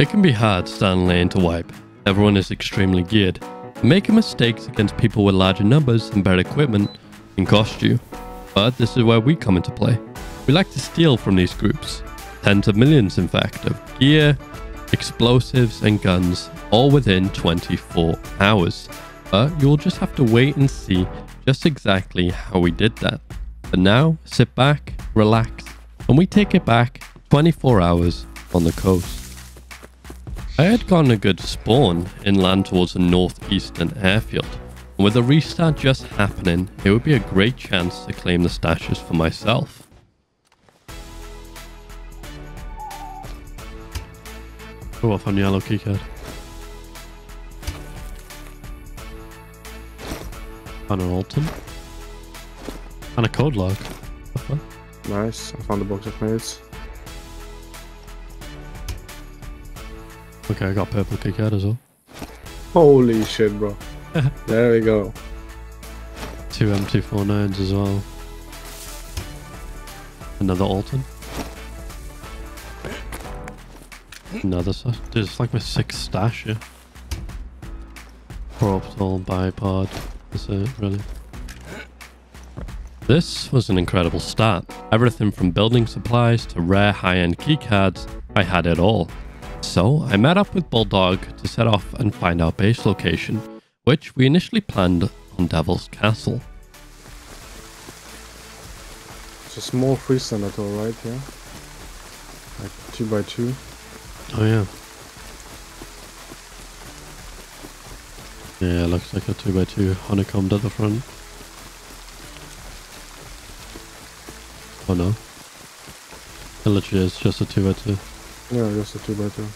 It can be hard starting lane to wipe. Everyone is extremely geared, making mistakes against people with larger numbers and better equipment can cost you. But this is where we come into play. We like to steal from these groups. Tens of millions, in fact, of gear, explosives and guns, all within 24 hours. But you'll just have to wait and see just exactly how we did that. But now, sit back, relax, and we take it back 24 hours on the coast. I had gotten a good spawn inland towards the northeastern airfield, and with the restart just happening, it would be a great chance to claim the stashes for myself. Go off on the yellow keycard. Found an Alton. And a code log. Nice, I found a box of mates. Okay, I got purple keycard as well. Holy shit, bro. There we go. Two M249s as well. Another Alton. Another stash. Dude, it's like my sixth stash here. Orbital, bipod. That's it, really. This was an incredible start. Everything from building supplies to rare high-end keycards, I had it all. So I met up with Bulldog to set off and find our base location, which we initially planned on Devil's Castle. It's a small freestyle at all, right? Yeah, like 2x2. Oh yeah. Yeah, looks like a 2x2 honeycombed at the front. Oh no. It literally is just a 2x2. Yeah, just a 2x2.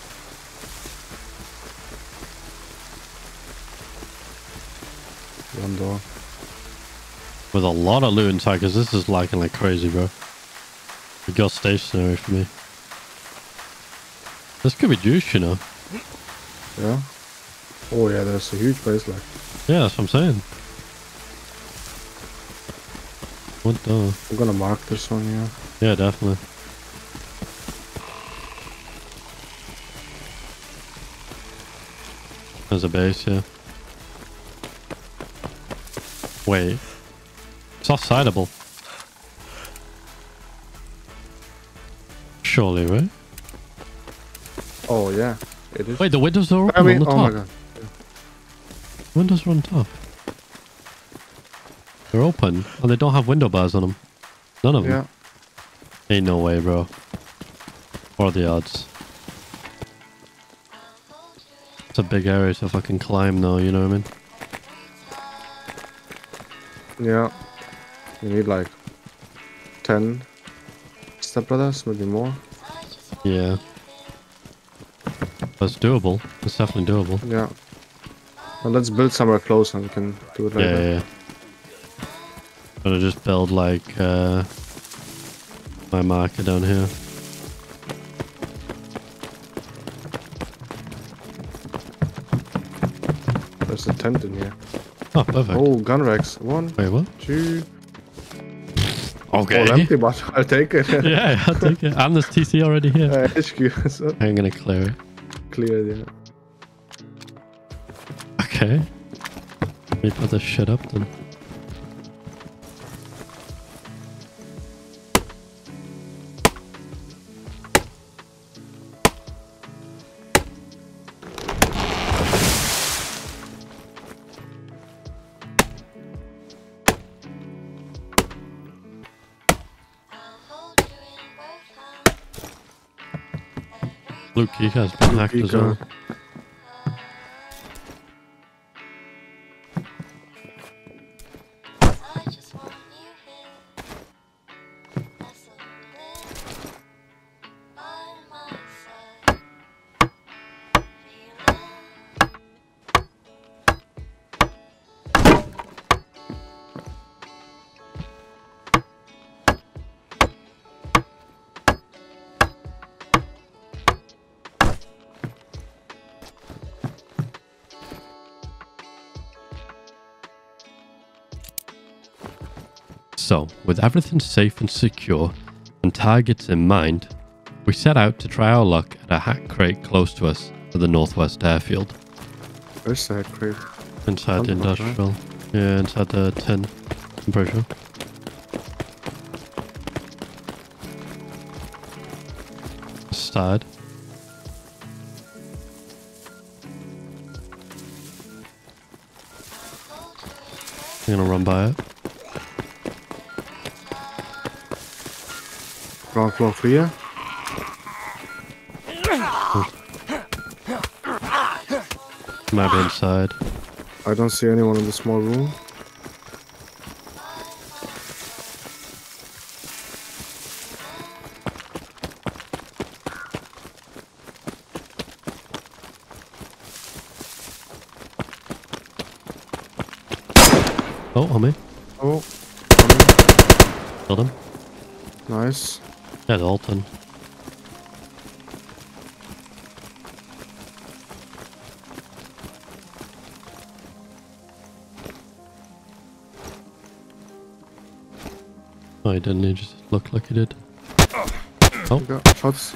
One door. With a lot of loot and taggers, this is lagging like crazy, bro. It got stationary for me. This could be juice, you know. Yeah. Oh yeah, there's a huge base lag. Yeah, that's what I'm saying. What the? I'm gonna mark this one, yeah. Yeah, definitely. There's a base here. Wait. It's off-sidable. Surely, right? Oh, yeah. It is. Wait, the windows are open on the top. Oh my God. Yeah. Windows are on top. They're open, and they don't have window bars on them. None of them. Yeah. Ain't no way, bro. What are the odds? It's a big area to fucking climb though, you know what I mean? Yeah. You need like 10 stepbrothers, maybe more. Yeah. That's doable. It's definitely doable. Yeah. Well, let's build somewhere close and we can do it like that. Yeah, yeah. Gotta just build like my marker down here. There's a tent in here. Oh, perfect. Oh, gun racks. One. Wait, what? Two. Okay. Oh, empty, but I'll take it. Yeah, I'll take it. And there's TC already here. HQ. So. I'm gonna clear it. Clear it, yeah. Okay. Let me put this shit up then. Luke has been hacked as well. So, with everything safe and secure and targets in mind, We set out to try our luck at a hat crate close to us at the Northwest Airfield. Where's the hat crate? Inside the industrial. Right? Yeah, inside the tin. I'm pretty sure. Side. I'm gonna run by it. Ground floor clear. Might be inside. I don't see anyone in the small room. Oh, on me. Oh, on me. Killed him. Nice. That's Alton. Oh, he didn't. He just looked like he did. Oh. Got shots.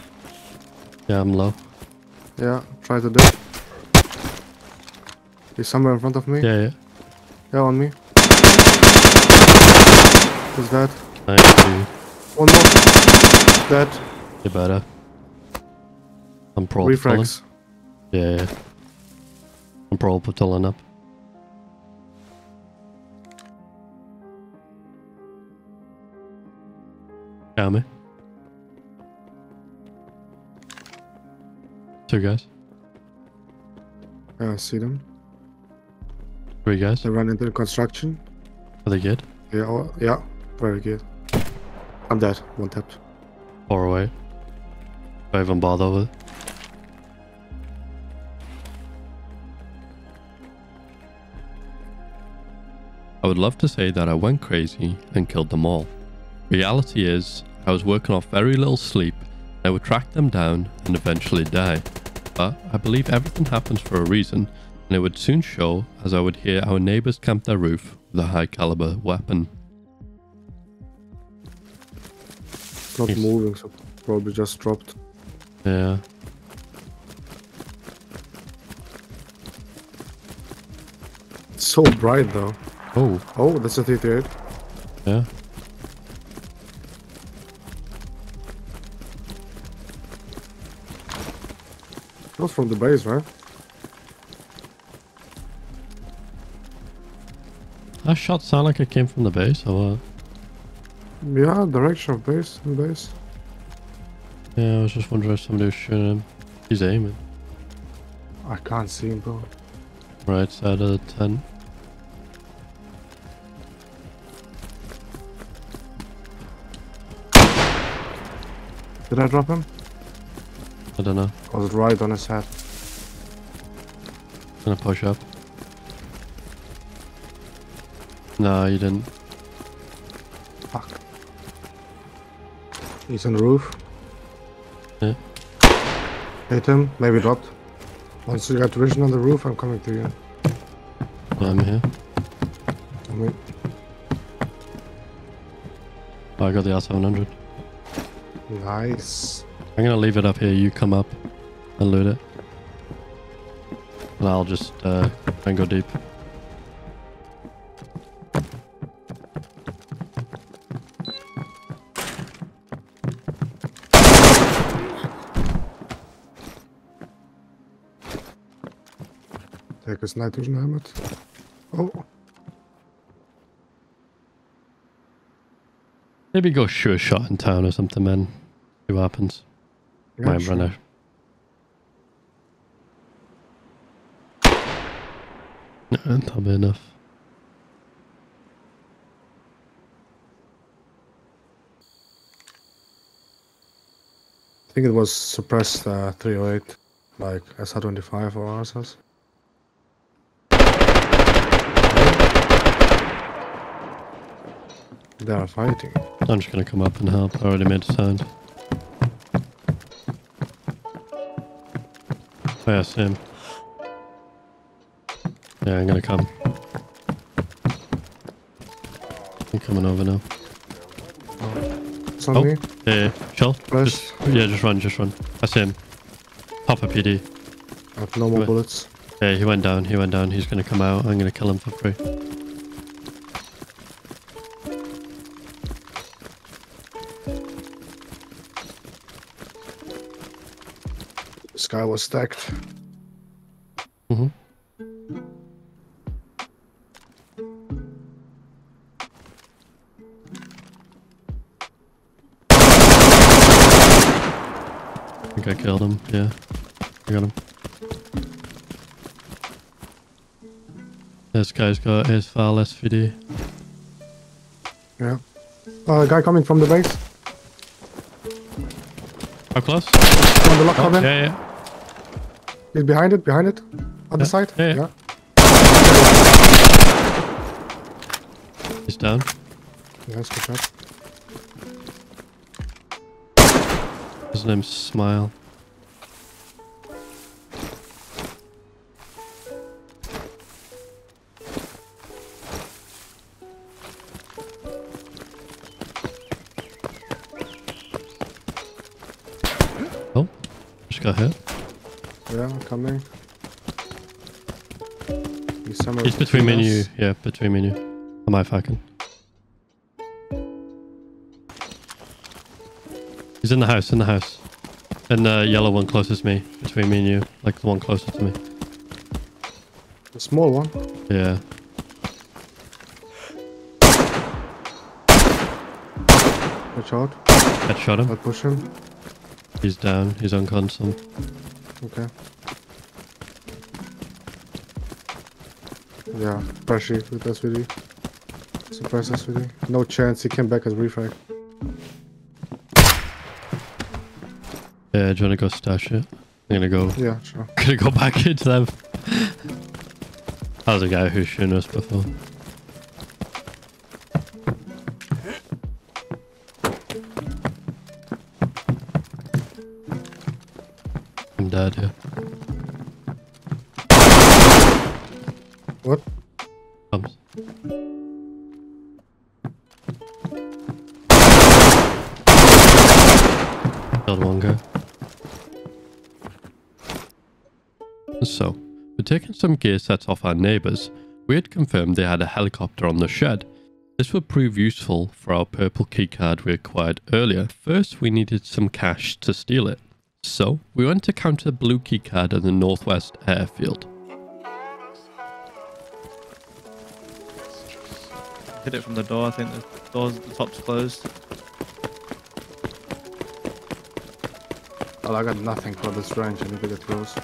Yeah, I'm low. Yeah, try to do it. He's somewhere in front of me. Yeah, yeah. Yeah, on me. Is that? Thank you. One more. Dead. You better. I'm probably reflex. Yeah, yeah. I'm probably pulling up. Got me. Two guys. I see them. Three guys. They ran into the construction. Are they good? Yeah. Oh, yeah. Very good. I'm dead. One tapped. Far away. Don't even bother with it. I would love to say that I went crazy and killed them all. Reality is, I was working off very little sleep and I would track them down and eventually die. But I believe everything happens for a reason, and it would soon show as I would hear our neighbours camp their roof with a high caliber weapon. Not moving, so probably just dropped. Yeah. It's so bright though. Oh. Oh, that's a 38. Yeah. Not from the base, right? That shot sound like it came from the base or what? Yeah, direction of base, in base. Yeah, I was just wondering if somebody was shooting him. He's aiming. I can't see him, bro. Right side of the tent. Did I drop him? I don't know. I was right on his head. I'm gonna push up. No, you didn't. Fuck. He's on the roof. Yeah. Hit him, maybe dropped. Once you got vision on the roof, I'm coming to you. Yeah, I'm here. I'm in. Oh, I got the R700. Nice. I'm gonna leave it up here, you come up and loot it. And I'll just and go deep. Take his night vision helmet. Oh. Maybe go sure shot in town or something, man. See what happens. Yeah, might run out. No, that'll be enough. I think it was suppressed 308, like SR25 or RSS. They are fighting. I'm just gonna come up and help. I already made a sound. Oh, yeah, same. Yeah, I'm gonna come. I'm coming over now. Oh, it's on me. Yeah, chill. Nice. Just run. That's him. Pop a PD. No more bullets. Yeah, he went down. He's gonna come out. I'm gonna kill him for free. This guy was stacked. Mm-hmm. I think I killed him, yeah. I got him. This guy's got his far less VD. Yeah. Guy coming from the base. How close? On the lock coming. Yeah. He's behind it. Other side. Yeah. He's down. Nice, good shot. His name's Smile. Oh, just got hit. Yeah, I'm coming. He's between me and you. Yeah, between me and you. Am I fucking? He's in the house. And the yellow one closest to me, between me and you, like the one closer to me. The small one? Yeah. Headshot him. I push him. He's down, he's on console. Okay. Yeah, pressure with SVD. Suppress SVD. No chance, he came back as refrag. Yeah, do you wanna go stash it? I'm gonna go. Yeah, sure. I'm gonna go back into them. That was a guy who was shooting us before. I'm dead, yeah. What? Comes. Killed one guy. So, we'd taken some gear sets off our neighbours. We had confirmed they had a helicopter on the shed. This would prove useful for our purple keycard we acquired earlier. First, we needed some cash to steal it. So, we went to counter the blue keycard at the Northwest Airfield. Hit it from the door, I think the top's closed. Well, I got nothing for this range, I need to get close.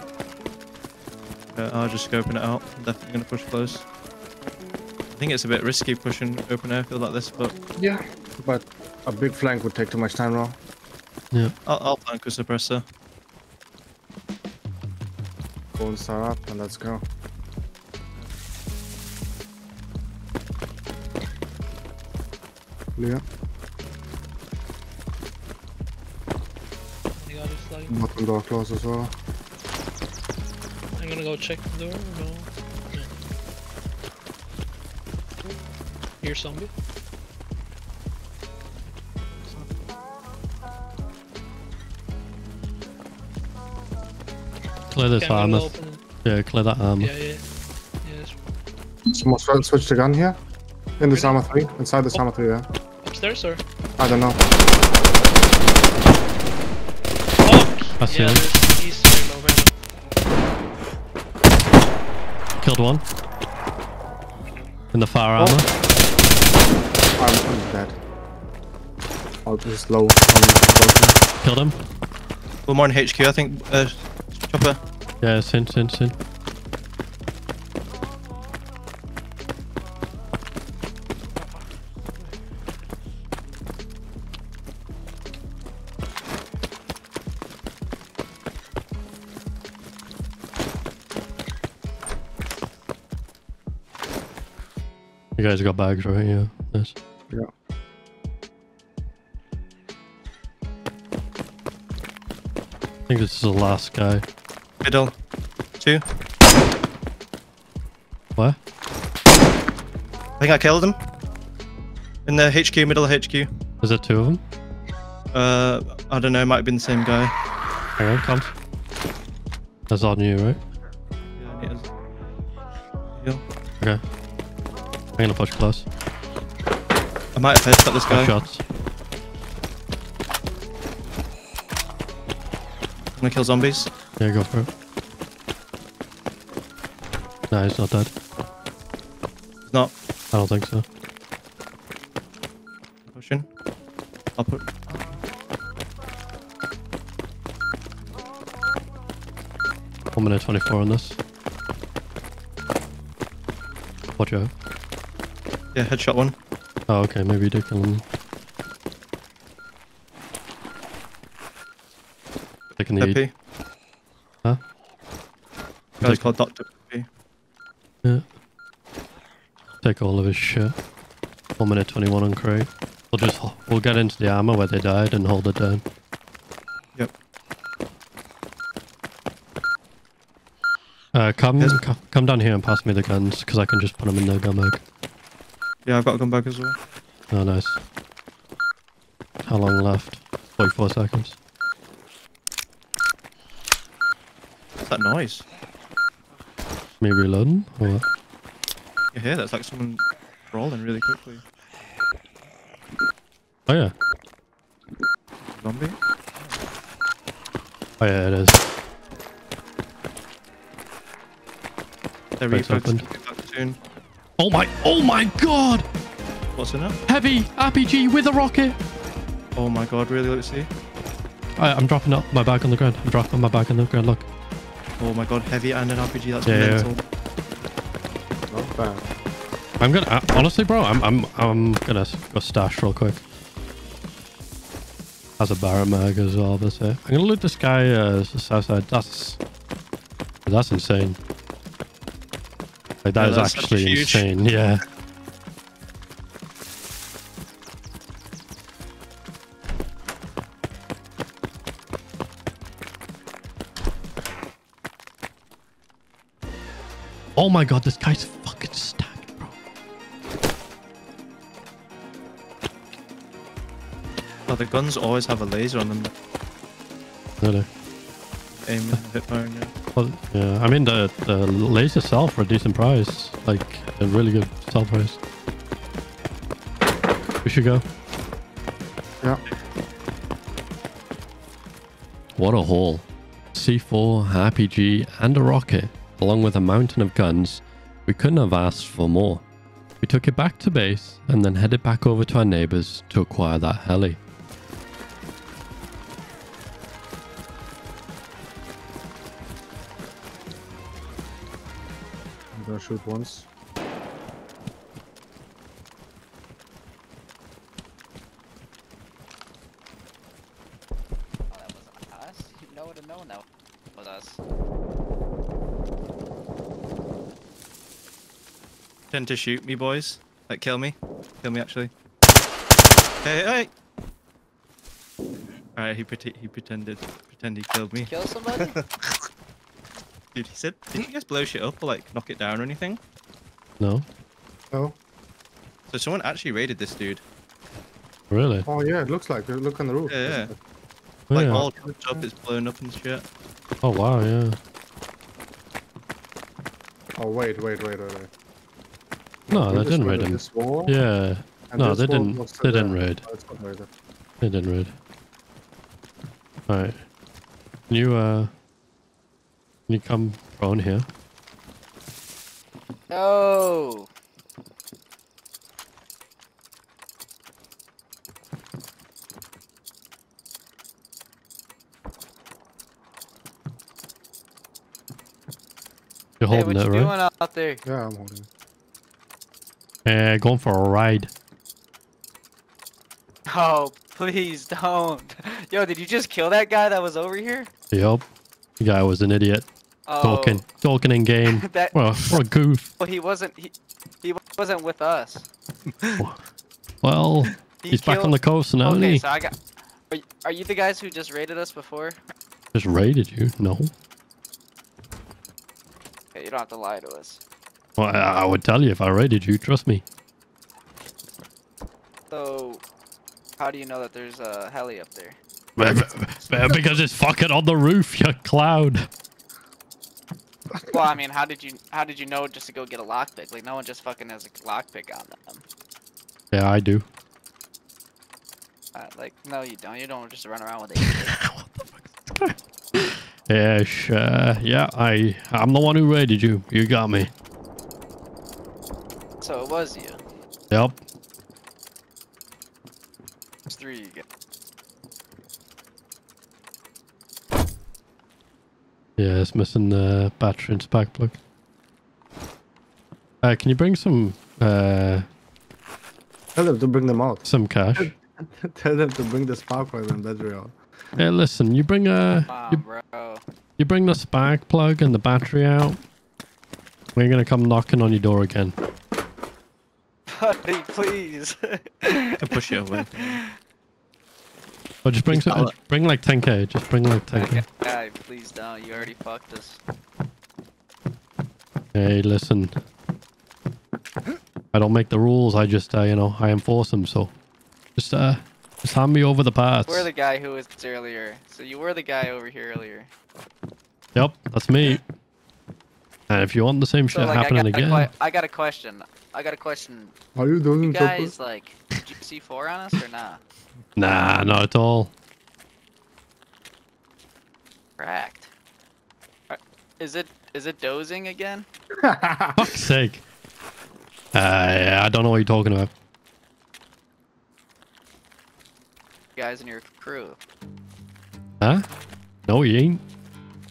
I'll just open it out. I'm definitely going to push close. I think it's a bit risky pushing open airfield like this, but... Yeah, but a big flank would take too much time now. Yeah. I'll flank with suppressor. Balls are up and let's go. Clear. Bottom door close as well. I'm gonna go check the door. No. Here's zombie. Clear this armor. Yeah, clear that armor. Yeah. Someone switched the gun here. In this armor 3. Inside this armor 3, yeah. Upstairs or? I don't know. Oh! I see him. Killed one. In the far armor. I'm dead. I'll just low on the bottom. Killed him. One more in HQ, I think. Chopper. Yeah, sin. You guys got bags, right? Yeah. Nice. Yeah. I think this is the last guy. Middle. 2. What? I think I killed him. In the HQ, middle HQ. Is there 2 of them? I don't know, it might have been the same guy. Alright, come. That's on you, right? Yeah, it is. Yeah. Okay. I'm gonna push close. I might have headshot this guy. Shots. I'm gonna kill zombies. Yeah, go for it. Nah, he's not dead. He's not? I don't think so. Pushing. I'll put... I'm minute 24 on this. Watch out. Yeah, headshot one. Oh, okay, maybe you did kill him. Taking the EP. Huh? Guy's called Dr. P. Yeah. Take all of his shit. 1 minute 21 on crate. We'll get into the armor where they died and hold it down. Come down here and pass me the guns, because I can just put them in the gun bag. Yeah, I've got a gun bag as well. Oh, nice. How long left? 44 seconds. What's that noise? Me reloading, or what? You hear that? It's like someone rolling really quickly. Oh, yeah. Zombie? Oh, yeah, it is. Soon. Oh my god! What's in it? Heavy RPG with a rocket! Oh my god, really? Let's see. Alright, I'm dropping up my bag on the ground. I'm dropping my bag on the ground, look. Oh my god, heavy and an RPG, that's mental. Yeah. Not bad. I'm gonna honestly bro, I'm gonna go stash real quick. Has a barra mag as well, this here. I'm gonna loot this guy south side. That's insane. Like that is actually insane, yeah. Oh my god, this guy's fucking stacked, bro. Oh, the guns always have a laser on them. Really? Aim and hit fire, yeah. Well, yeah, I mean the laser sell for a decent price, like a really good sell price. We should go. Yeah. What a haul! C4, RPG, and a rocket, along with a mountain of guns. We couldn't have asked for more. We took it back to base and then headed back over to our neighbors to acquire that heli. Shoot once. Oh, that was us? No one would have known that was us. Tend to shoot me, boys. Like, kill me. Kill me, actually. Hey! Alright, he pretended he killed me. Kill somebody? Dude, he said, didn't you guys blow shit up or like knock it down or anything? No. No. So someone actually raided this dude. Really? Oh yeah, it looks like it. Look on the roof. Yeah. Oh, like yeah. All chopped up, it's blown up and shit. Oh wow, yeah. Oh wait. No, they didn't raid him. Wall, yeah. No, they didn't raid. No, they didn't raid. Alright. Can you come on here? No! You're holding it, right? What you doing out there? Yeah, I'm holding it. Going for a ride. Oh, please don't. Yo, did you just kill that guy that was over here? Yup. The guy was an idiot. Oh. Talking in game. What a goof. Well, he wasn't with us. Well, he's back on the coast now, isn't he? So I got... Are you the guys who just raided us before? Just raided you? No. Okay, you don't have to lie to us. Well, I would tell you if I raided you, trust me. So, How do you know that there's a heli up there? Because it's fucking on the roof, you clown. Well, I mean, how did you know just to go get a lockpick? Like, no one just fucking has a lockpick on them. Yeah, I do. Like, no, you don't. You don't just run around with it. What the fuck? Yeah, sure. Yeah, I'm the one who raided you. You got me. So it was you. Yep. It's three you get. Yeah, it's missing the battery and spark plug. Can you bring some... Tell them to bring them out. Some cash. Tell them to bring the spark plug and battery out. Hey, listen, you bring you bring the spark plug and the battery out. We're gonna come knocking on your door again. Buddy, please. I can push you away. Oh, just bring some, bring like 10k. Just bring like 10k. Guy, please don't. You already fucked us. Hey, listen. I don't make the rules. I just, you know, I enforce them. So, just hand me over the parts. You were the guy who was earlier. So you were the guy over here earlier. Yep, that's me. And if you want the same shit happening again, I got a question. Are you doing? You guys like GC4 on us or not? Nah, not at all. Cracked. Is it dozing again? Fuck's sake. Yeah, I don't know what you're talking about. You guys in your crew. Huh? No, you ain't.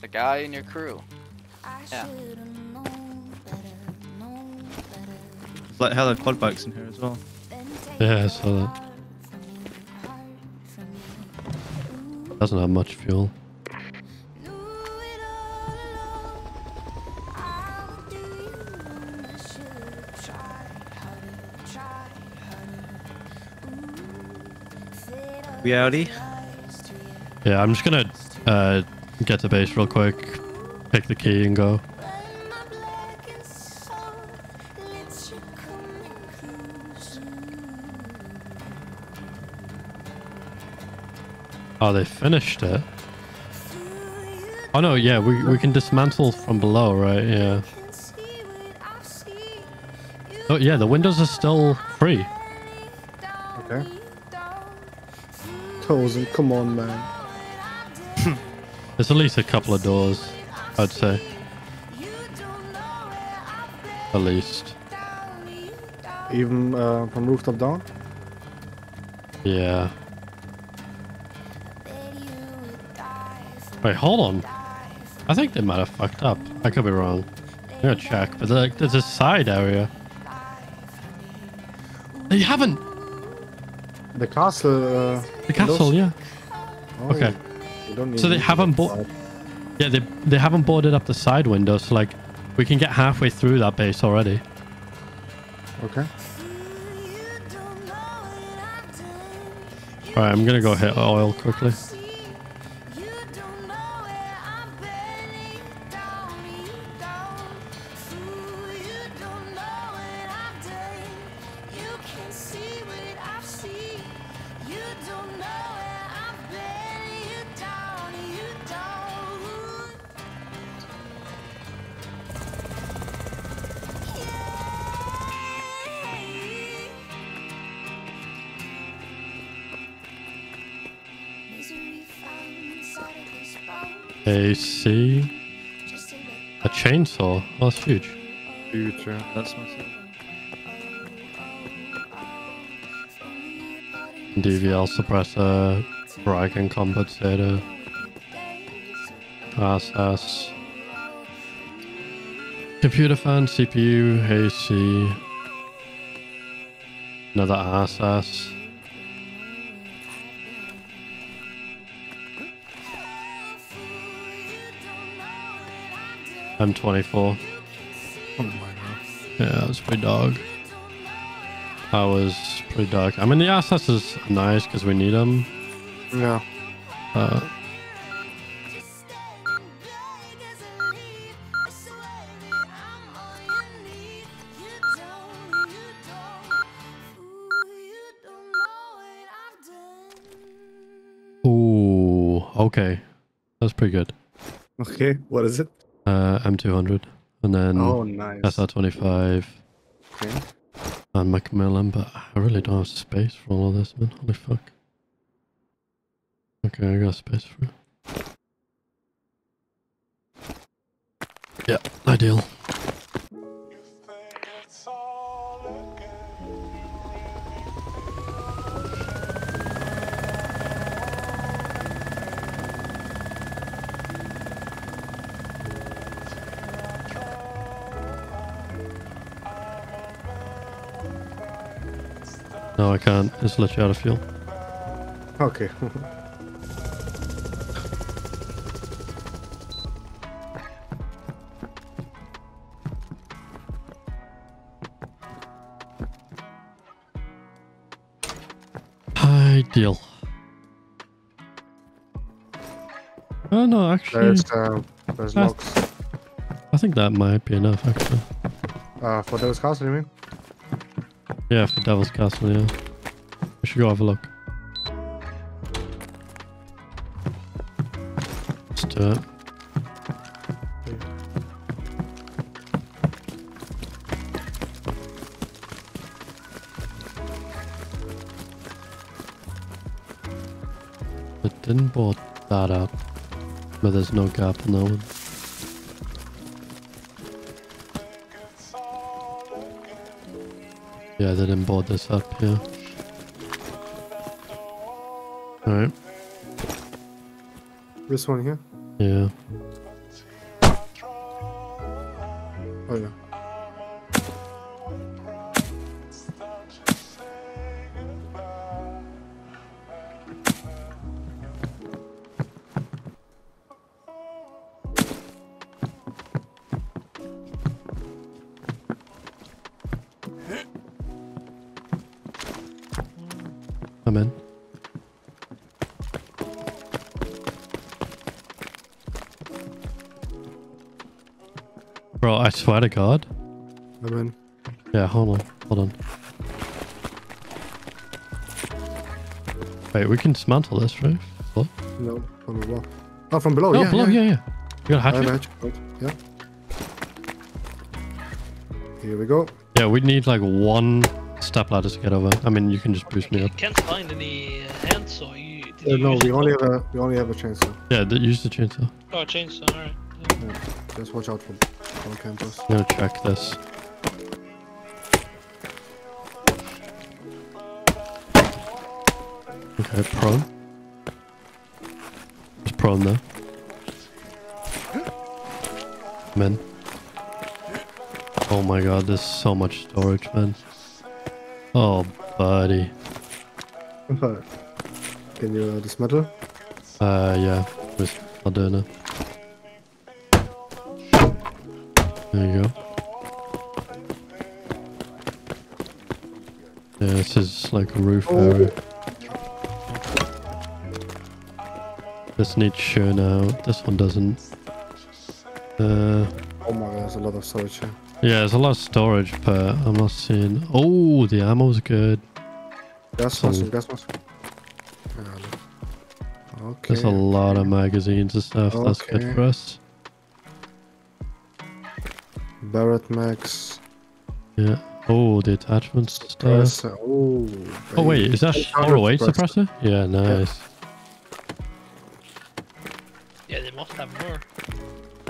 The guy in your crew. Yeah. There's like hella quad bikes in here as well. Yeah, I saw that. Doesn't have much fuel. We outie? Yeah, I'm just gonna get to base real quick, pick the key and go. Oh, they finished it. Oh no, yeah, we can dismantle from below, right? Yeah. Oh yeah, the windows are still free. Okay. Tozen, come on, man. There's at least a couple of doors, I'd say. At least. Even from rooftop down? Yeah. Wait, hold on. I think they might have fucked up. I could be wrong. I'm gonna check, but there's a side area. They haven't. The castle. The castle, those... yeah. Oh, okay. So they haven't boarded. Yeah, they haven't boarded up the side window. So like, we can get halfway through that base already. Okay. All right, I'm gonna go hit oil quickly. AC, a chainsaw. Oh, that's huge. Huge, yeah. That's massive. DVL suppressor, bragging compensator, RSS, computer fan, CPU, AC, another RSS. M24. Oh my god. Yeah, it's pretty dog. That was pretty dark. I mean, the assets is nice because we need them. Yeah. Ooh, okay. That's pretty good. Okay, what is it? M200. And then SR25. Okay. And Macmillan, but I really don't have space for all of this, man. Holy fuck. Okay, I got space for it. Yeah, ideal. No, I can't. It's literally out of fuel. Okay. Ideal. Oh no, actually. There's logs. I think that might be enough, actually. For Devil's Castle, you mean? Yeah, for Devil's Castle, yeah. We should go have a look. Let's do it. It didn't board that out, but there's no gap in that one. Yeah, they didn't board this up, yeah. Alright. This one here? Yeah. Oh yeah. Bro, I swear to God. I'm in. Yeah, hold on. Wait, we can dismantle this, right? What? No, from the wall. Oh, from below, no, yeah. Below, yeah. You got a hatchet? Yeah. Here we go. Yeah, we need like one step ladder to get over. I mean, you can just boost me up. You can't find any hands, so you... No, we only have a chainsaw. Yeah, use the chainsaw. Oh, chainsaw, alright. Yeah. Yeah, just watch out for... I'm gonna check this. Okay, prone. There's prone there. Man. Oh my God, there's so much storage, man. Oh, buddy. Can you dismantle? Yeah. I'll do it now. There you go. Yeah, this is like a roof area. This needs shown out. This one doesn't. Oh my God, there's a lot of storage here. Yeah, there's a lot of storage, but I'm not seeing. Oh, the ammo's good. That's awesome. Okay. There's a lot of magazines and stuff. Okay. That's good for us. Barrett Max. Yeah. Oh, the attachments. Suppressor. Oh, wait, is that 408 suppressor? Yeah, nice. Yeah, they must have more.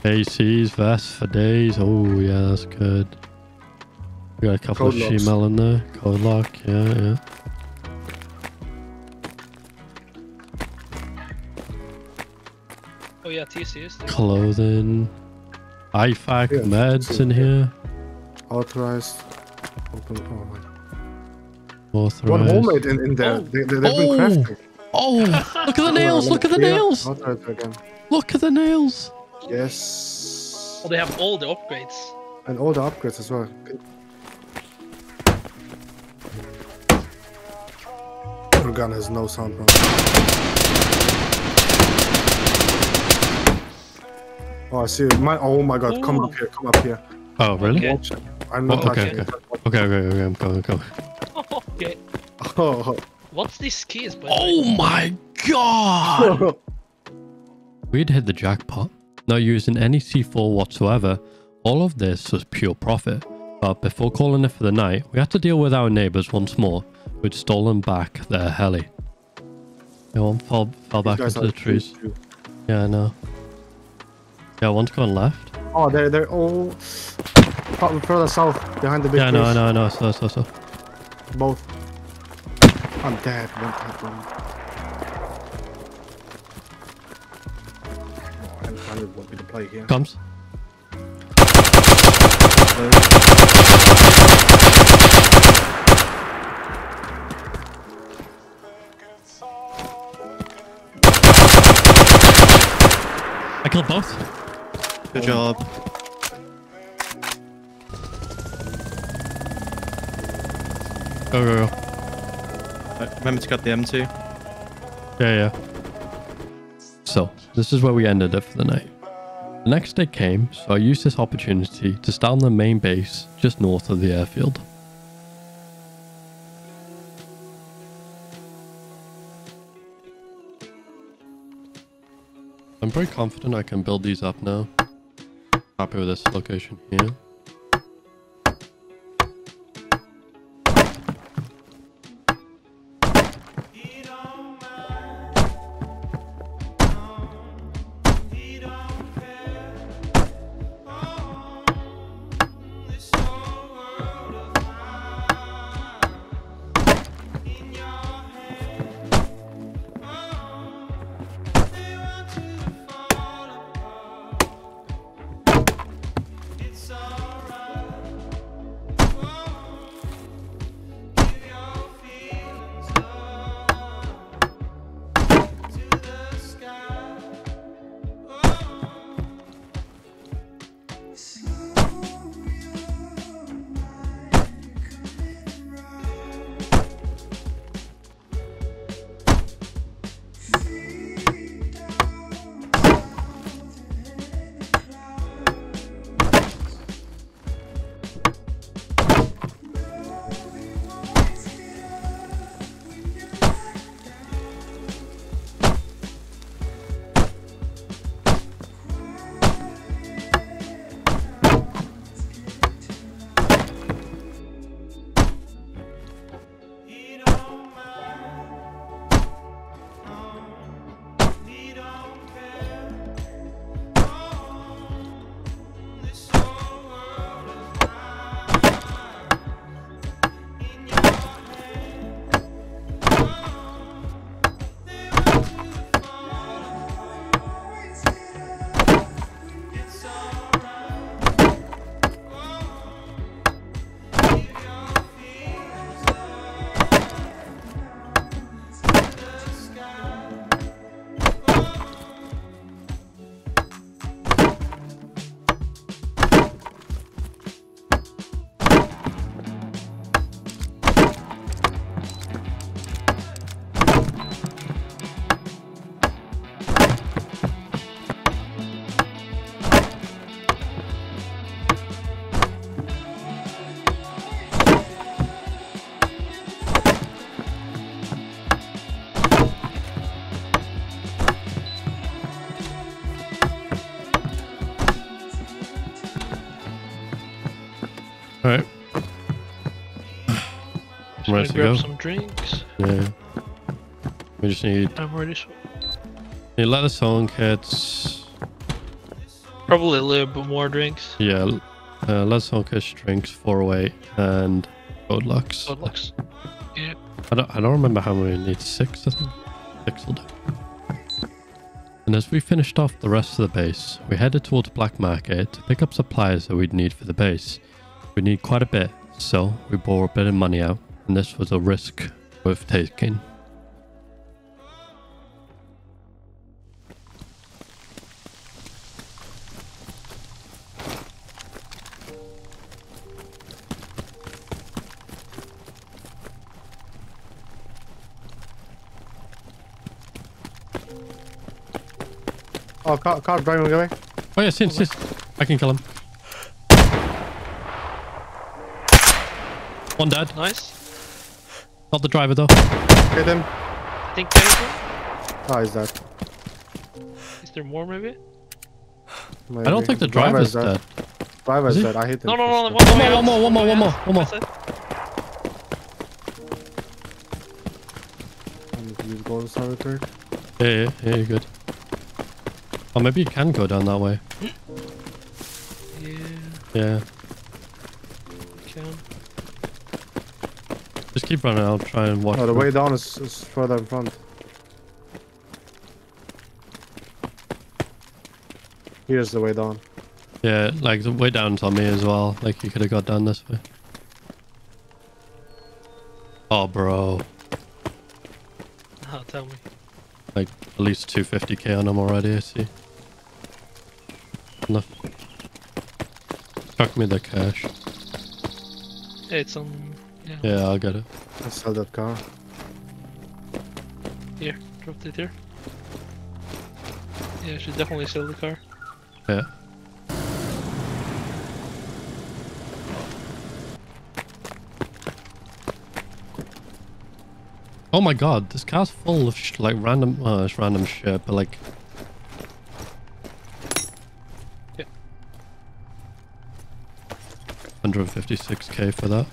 ACs, vests for days. Oh, yeah, that's good. We got a couple of Shemel in there. Code lock, yeah. Oh, yeah, TCs. Clothing. IFAC meds in here. Authorized. Open. Oh my. Authorized. One homemade in there. They've been crafting. Oh, look at the nails! Look at the nails! Look at the nails! Yes. Oh, they have all the upgrades. And all the upgrades as well. The gun has no sound problem. Oh, I see. Oh my God, come up here. Oh, really? Okay. I'm not touching it. Okay, I'm coming. Okay. Oh, what's these keys, by the way? Oh my God! We'd hit the jackpot. Not using any C4 whatsoever, all of this was pure profit. But before calling it for the night, we had to deal with our neighbors once more, who'd stolen back their heli. No one fell back into the trees. Yeah, I know. Yeah, one's gone left. Oh, they're all further south, behind the big trees. Yeah, I know, so. Both. I'm dead, what we can play here. Comes. I killed both. Good job. Go. Right, remember to cut the M2. Yeah. So, this is where we ended it for the night. The next day came, so I used this opportunity to stand the main base just north of the airfield. I'm pretty confident I can build these up now. Happy with this location here. Alright. I'm ready to grab some drinks. Yeah. We just need... I'm ready to... need lettuce-on kits. Probably a little bit more drinks. Yeah. Lettuce-on kits, drinks, 408, and... Bodlux. Bodlux. Yeah. I don't remember how many we need. 6, I think. 6 will do. And as we finished off the rest of the base, we headed towards Black Market to pick up supplies that we'd need for the base. We need quite a bit, so we bore a bit of money out, and this was a risk worth taking. Oh, car driving away. Oh yeah, since I can kill him. One dead. Nice. Not the driver though. Hit him. I think there's one. Oh, he's dead. Is there more, maybe? Maybe. I don't think the driver is dead. Driver's dead. I hit him. No, no, no, one more. Can you go this way real quick? Yeah, yeah, you're good. Oh, maybe you can go down that way. Yeah. Yeah. Just keep running, I'll try and watch. Oh, the way down is further in front. Here's the way down. Yeah, like the way down's on me as well. Like you could have got down this way. Oh, bro. Oh, tell me. Like at least 250k on him already, I see. Enough. Chuck me the cash. Hey, it's on... Yeah. Yeah, I'll get it. I'll sell that car. Here, dropped it here. Yeah, I should definitely sell the car. Yeah. Oh my god, this car's full of random shit, but like... Yeah. 156k for that.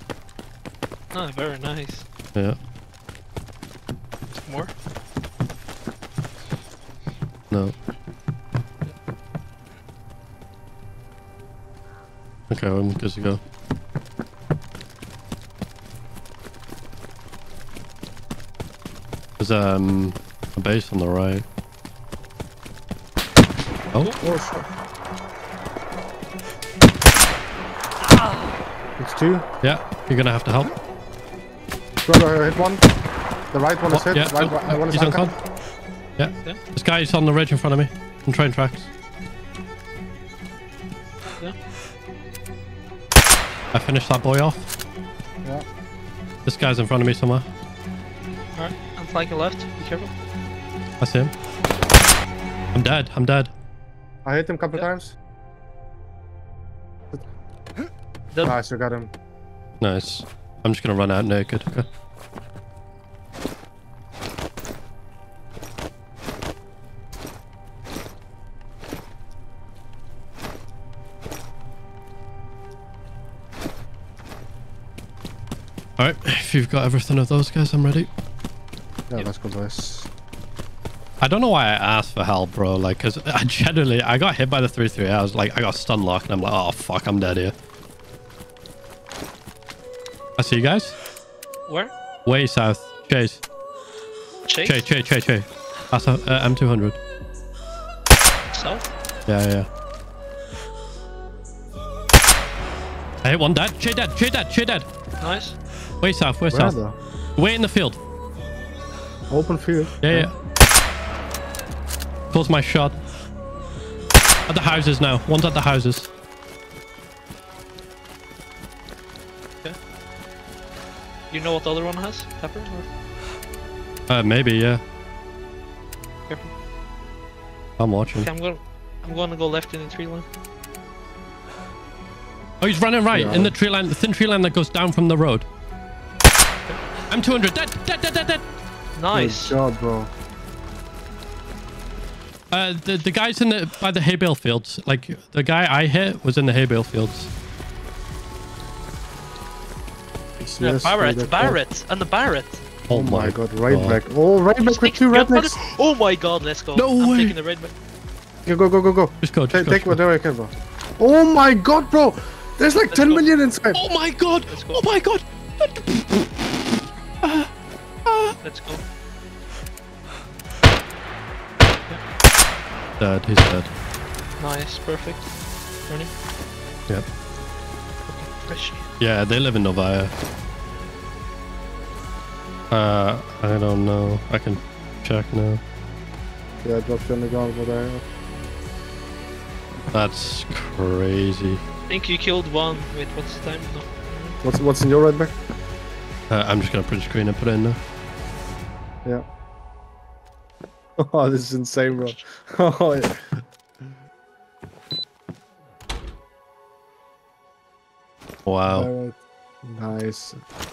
Ah, oh, very nice. Yeah. More? No. Okay, I'm good to go. There's a base on the right. Oh, oh. It's two? Yeah, you're gonna have to help. Hit one. The right one is hit. Yeah. Right, one is on. Yeah. Yeah. This guy is on the ridge in front of me. On train tracks. Yeah. I finished that boy off. Yeah. This guy's in front of me somewhere. Alright, I'm flanking left. Be careful. I see him. I'm dead. I'm dead. I hit him a couple times. Dead. Nice, I got him. Nice. I'm just gonna run out naked, okay? Alright, if you've got everything of those guys, I'm ready. Yeah, yep. Let's go to this. I don't know why I asked for help, bro, like, cause I got hit by the 3-3, I was like, I got stun locked, and I'm like, oh fuck, I'm dead here. I see you guys. Where? Way south. Chase. Chase? Chase. That's a, M200. South? Yeah. I hit one dead. Chase dead. Nice. Way south, where south. Though? Way in the field. Open field. Yeah. Close my shot. At the houses now. One's at the houses. You know what the other one has? Pepper? Or? Maybe, yeah. Careful. I'm watching. Okay, I'm gonna go left in the tree line. Oh, he's running right in the tree line, the thin tree line that goes down from the road. M200, dead. Nice. Good job, bro. The guys in the by the hay bale fields, like the guy I hit was in the hay bale fields. Yeah, Barrett, and the Barrett. Oh my god, right back. Oh, right back with two rednecks. Oh my god, let's go. No way. I'm taking the right back. Go. Just go, take whatever I can, bro. Oh my god, bro. There's like 10 million inside. Oh my god. Oh my god. Let's go. Dead, he's dead. Nice, perfect. Running. Yep. Yeah, they live in Novaya. I don't know. I can check now. Yeah, I dropped you on the ground over there. That's crazy. I think you killed one. Wait, what's the time? No. What's in your right back? I'm just gonna print screen and put it in now. Yeah. Oh, this is insane, bro. Oh, yeah. Wow. Nice.